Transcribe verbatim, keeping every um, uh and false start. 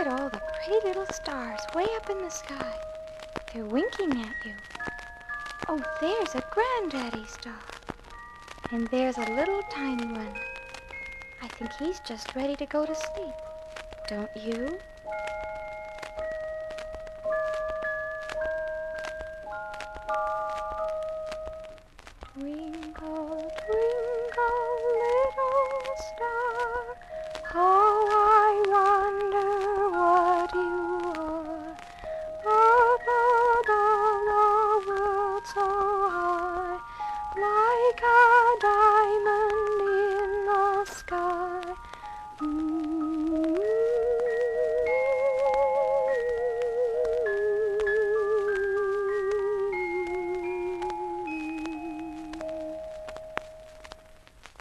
at all the pretty little stars way up in the sky. They're winking at you. Oh, there's a granddaddy star. And there's a little tiny one. I think he's just ready to go to sleep. Don't you? Ringo.